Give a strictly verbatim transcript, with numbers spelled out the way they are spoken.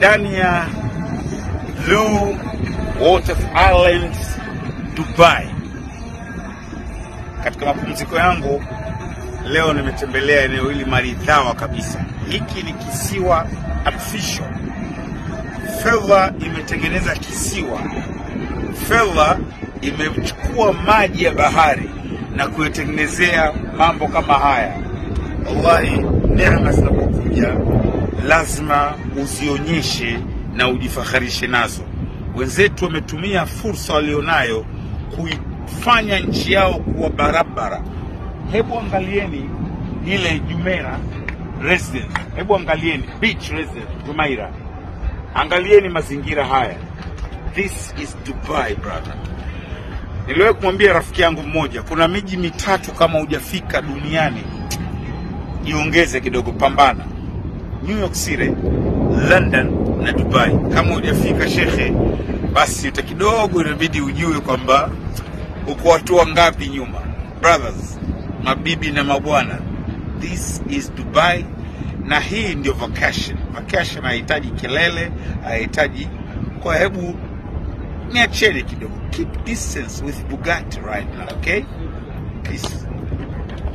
Dania Blue Water Islands, Dubai. Katika mapumziko yangu leo nimetembelea eneo hili maridhawa kabisa. Hiki ni kisiwa artificial. Fedha imetengeneza kisiwa. Fedha imechukua maji ya bahari na kuitengenezea mambo kama haya. Wallahi neema zinapokuja lazima uzionyeshe na ujifaharishe nazo. Wenzetu wametumia fursa walionayo kuifanya nchi yao kuwa barabara. Hebu angalieni ile Jumeirah resident. Hebu angalieni beach resident Jumeirah. Angalieni mazingira haya. This is Dubai, brother. Niliwahi kumwambia rafiki yangu mmoja, kuna miji mitatu kama hujafika duniani iongeze kidogo, pambana. New York City, London na Dubai. Kama hujafika shekhe, basi uta kidogo inabidi ujue kwamba uko hatua ngapi nyuma. Brothers, mabibi na mabwana, this is Dubai na hii ndio vacation. Vacation haihitaji kelele, haihitaji. Kwa hebu niacheni kidogo. Keep distance with Bugatti right now, okay? Peace.